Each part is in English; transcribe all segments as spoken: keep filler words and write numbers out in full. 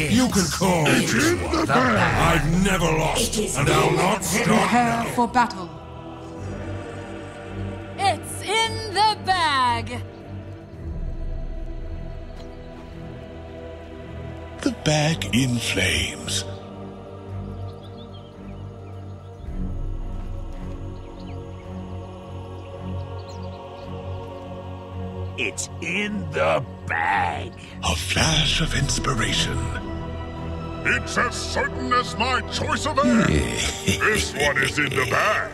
is you can call me the, the Bear. I've never lost, and I'll not stop. Prepare now for battle. It's in the bag. The bag in flames. It's in the bag. A flash of inspiration. It's as certain as my choice of air. This one is in the bag.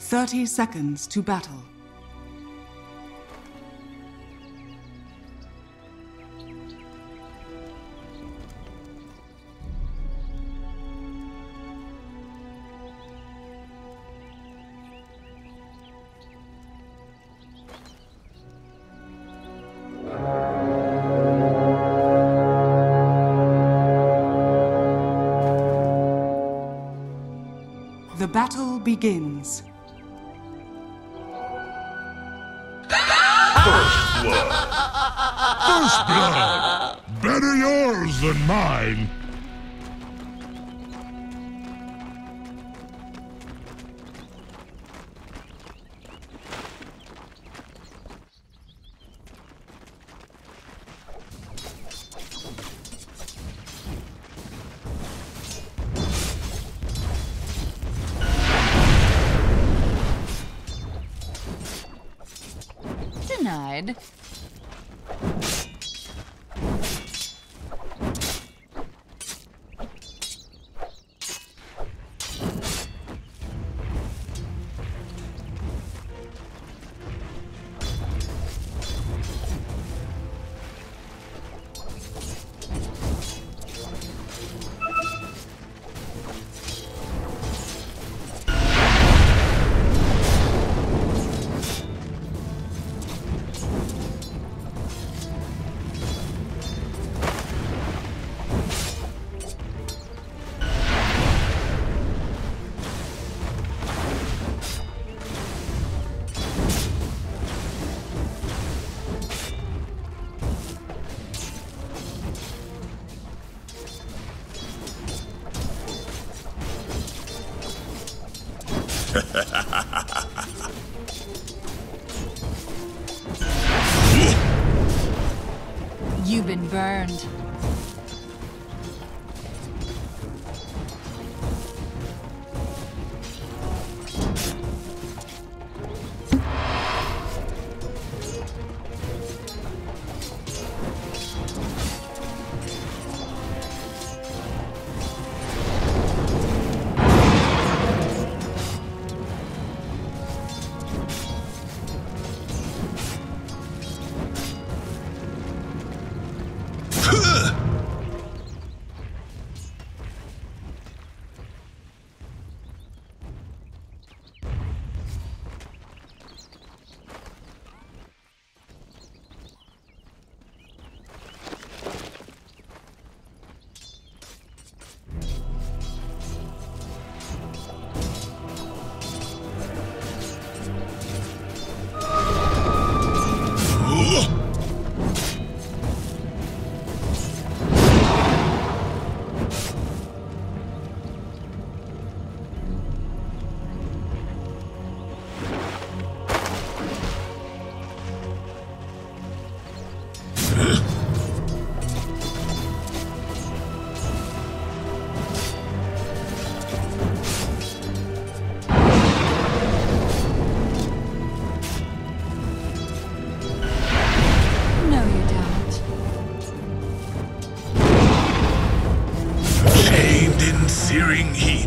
Thirty seconds to battle. The battle begins. First blood. First blood. Better yours than mine. Denied. You've been burned. Searing heat.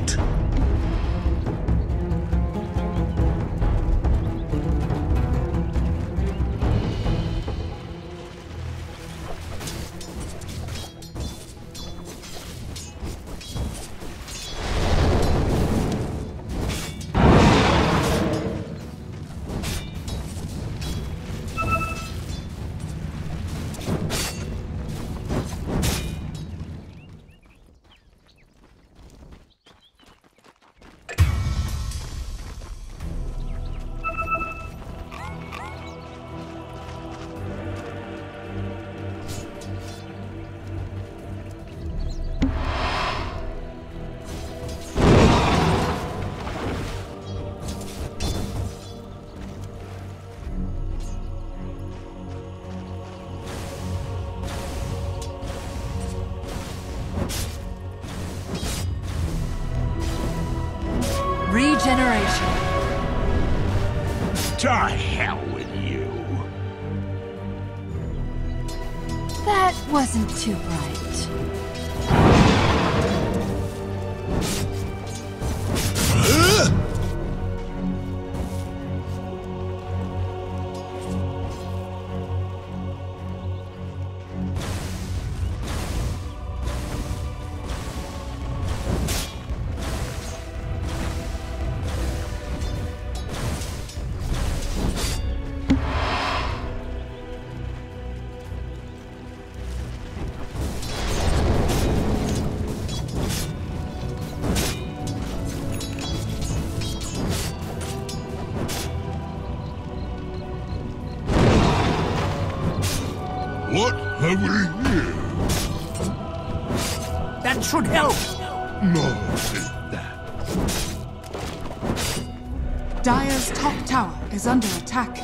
regeneration. To hell with you. That wasn't too bright. What have we here? That should help! No, it's that. Dire's top tower is under attack.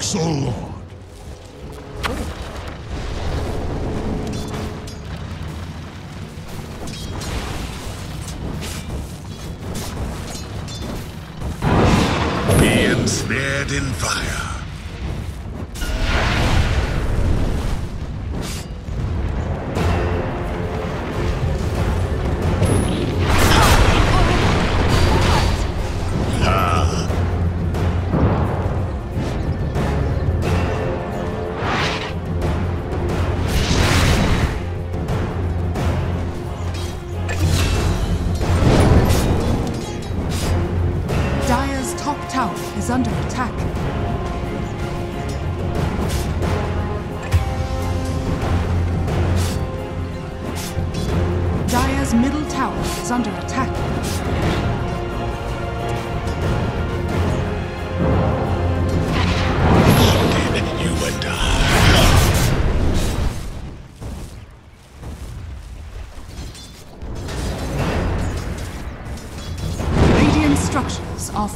So long.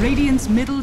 Radiant's middle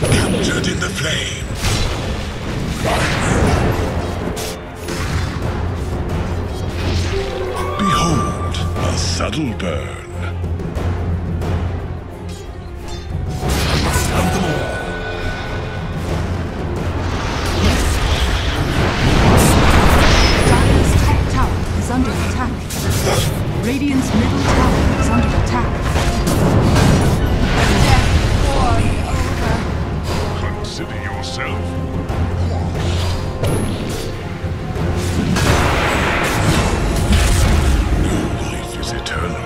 Captured in the flame. Behold, a subtle burn. Radiant's middle tower is under attack. Death, warrior. Consider yourself. No life is eternal.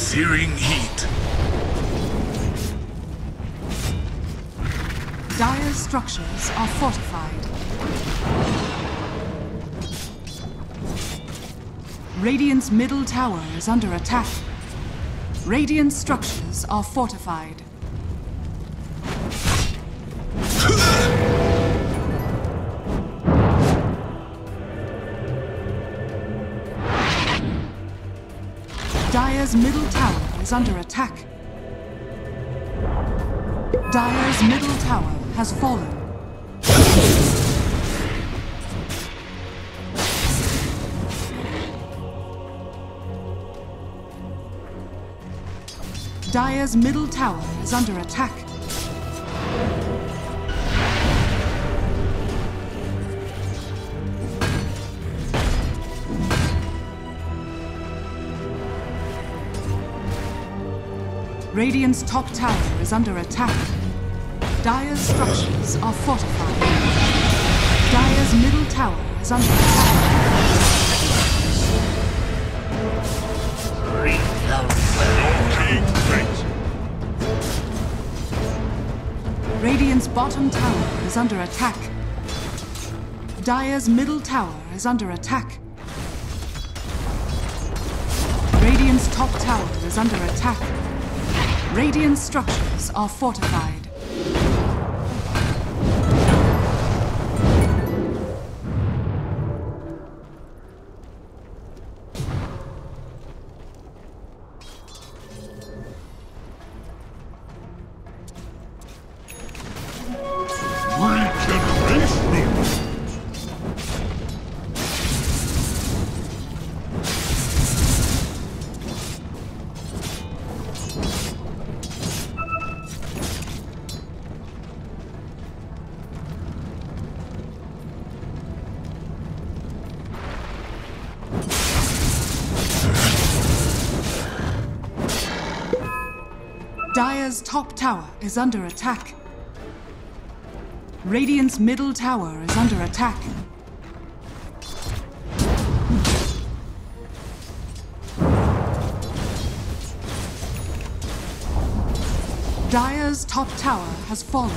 Searing heat. Dyer's structures are fortified. Radiant's middle tower is under attack. Radiant's structures are fortified. Dyer's middle tower is under attack. Dyer's middle tower has fallen. Dyer's middle tower is under attack. Radiant's top tower is under attack. Dyer's structures are fortified. Dyer's middle tower is under attack. Radiant's bottom tower is under attack. Dyer's middle tower is under attack. Radiant's top tower is under attack. Radiant structures are fortified. Dyer's top tower is under attack. Radiant's middle tower is under attack. Dyer's top tower has fallen.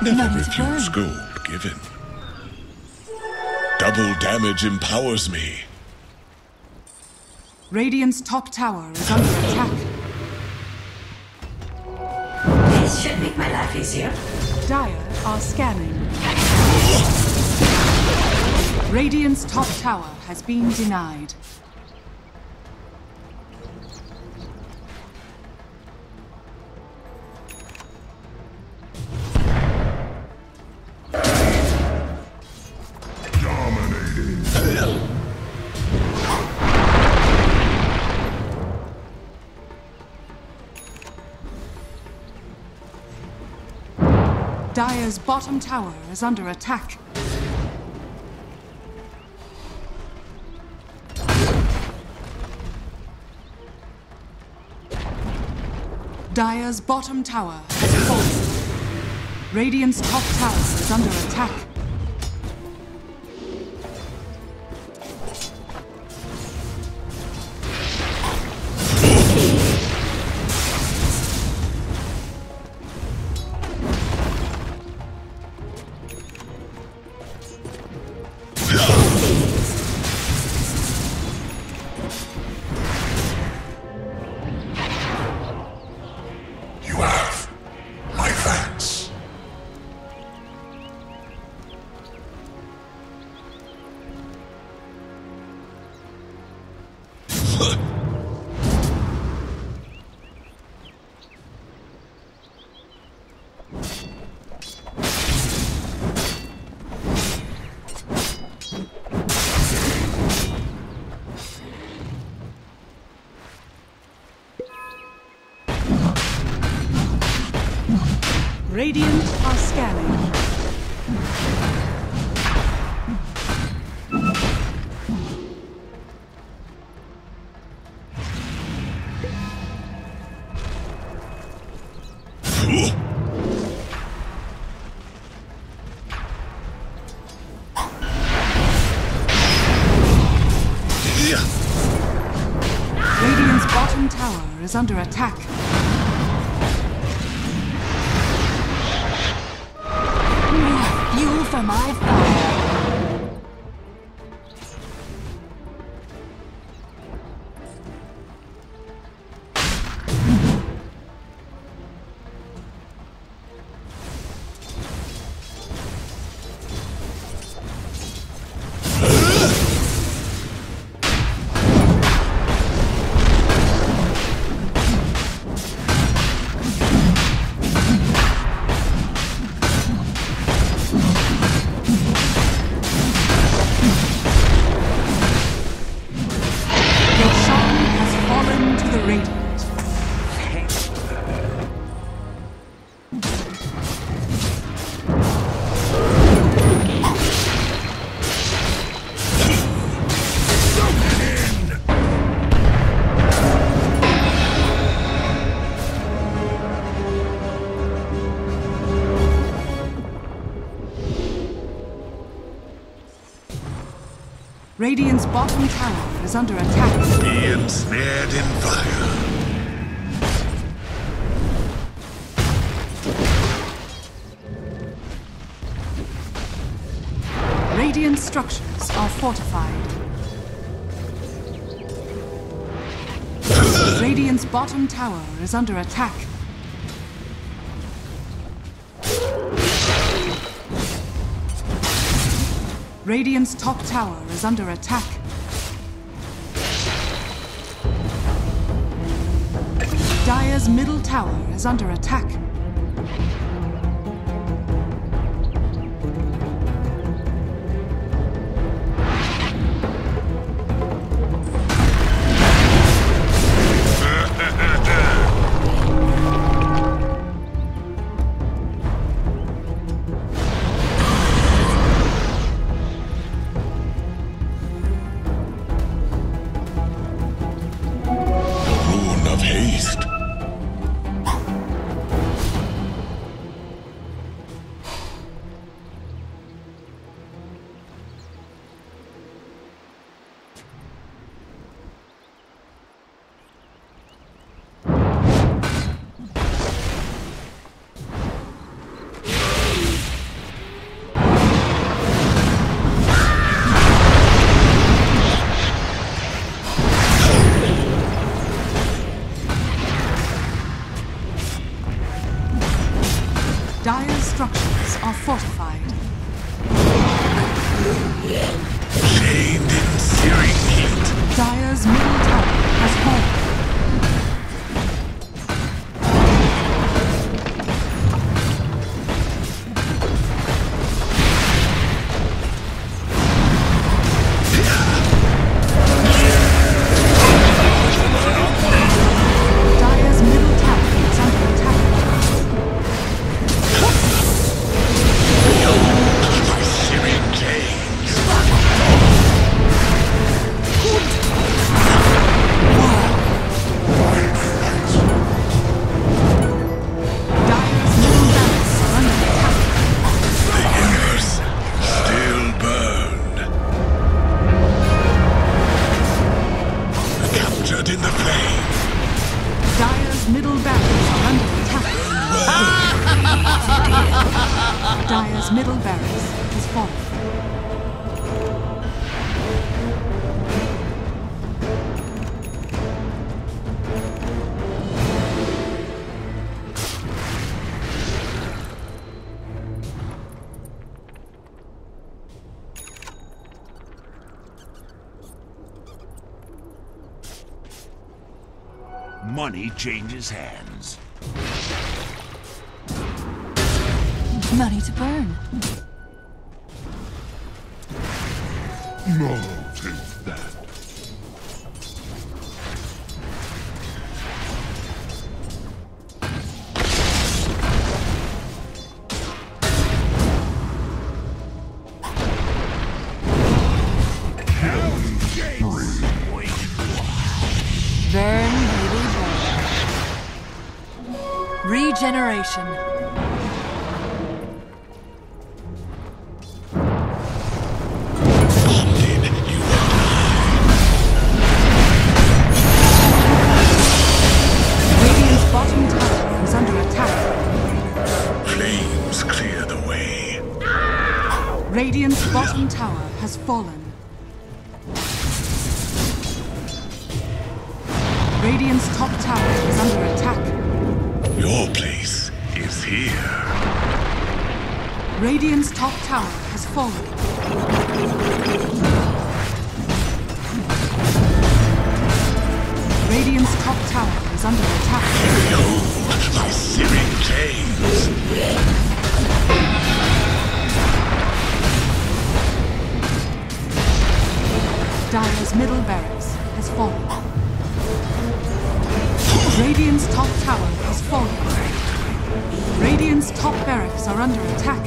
Never refuse gold given. Double damage empowers me. Radiant's top tower is under attack. This should make my life easier. Dire are scanning. Radiant's top tower has been denied. Dire's bottom tower is under attack. Dire's bottom tower has fallen. Radiant's top tower is under attack. Radiant are scanning. Radiant's bottom tower is under attack. For my fire. Radiant's bottom tower is under attack. Be ensnared in fire. Radiant structures are fortified. Radiant's bottom tower is under attack. Radiant's top tower is under attack. Dire's middle tower is under attack. money changes hands. Money to burn. No, take that. Regeneration. Radiant's bottom tower has fallen. Radiant's top tower is under attack. Your place is here. Radiant's top tower has fallen. Radiant's top tower is under attack. Behold my searing chains. Dire's middle barracks has fallen. Radiant's top tower has fallen. Radiant's top barracks are under attack.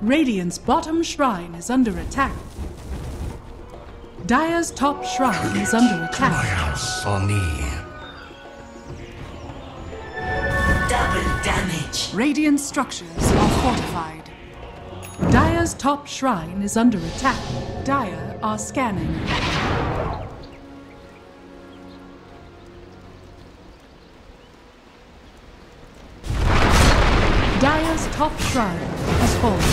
Radiant's bottom shrine is under attack. Dire's top shrine is under attack. My house on me. Double damage. Radiant structures are fortified. Dire's top shrine is under attack. Dire are scanning. Dire's top shrine has fallen.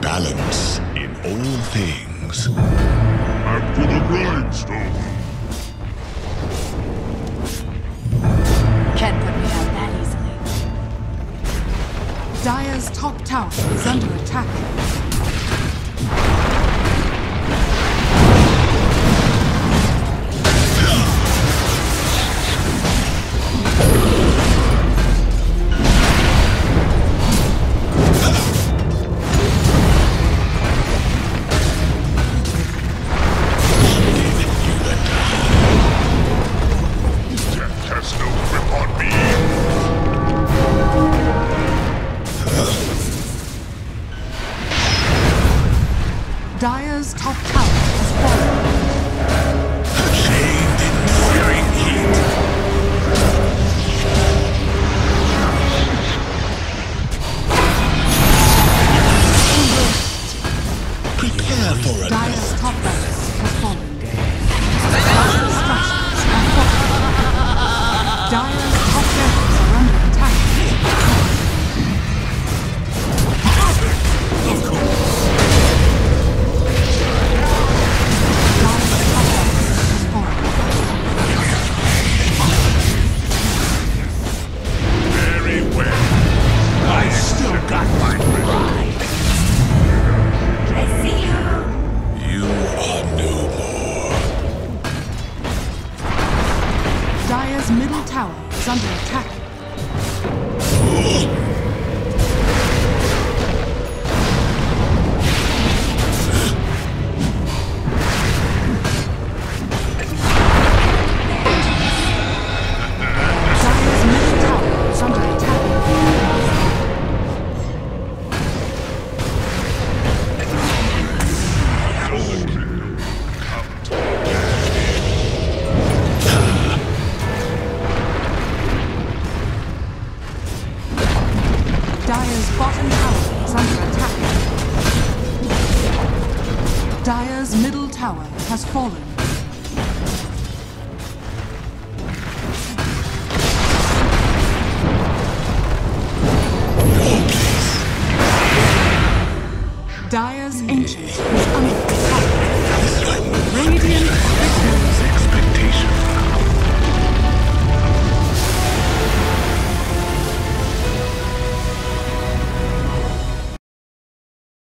Balance in all things. Up to the grindstone. Can't put me out that easily. Dire's top tower is under attack. Dire's top tower has fallen. Bathed in searing heat. Prepare for a Dire's top tower has fallen. Constructions are falling. Dire's top barracks are under attack. Of course. Dire's top barracks has fallen. Very well. I still got my pride. I see her. You are no more. Dire's middle tower is under attack. Oh. Has fallen. No, Dire's ancient is under attack. Radiant victory.